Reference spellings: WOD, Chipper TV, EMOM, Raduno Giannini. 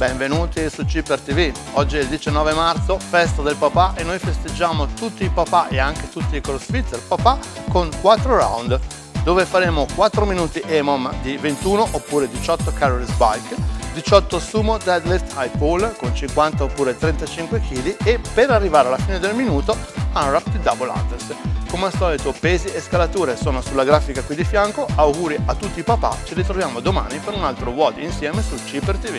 Benvenuti su Chipper TV. Oggi è il 19 marzo, festa del papà, e noi festeggiamo tutti i papà e anche tutti i crossfitter papà con 4 round dove faremo 4 minuti EMOM di 21 oppure 18 calories bike, 18 sumo deadlift high pull con 50 oppure 35 kg e per arrivare alla fine del minuto unwrapped double unders. Come al solito pesi e scalature sono sulla grafica qui di fianco. Auguri a tutti i papà, ci ritroviamo domani per un altro WOD insieme su Chipper TV.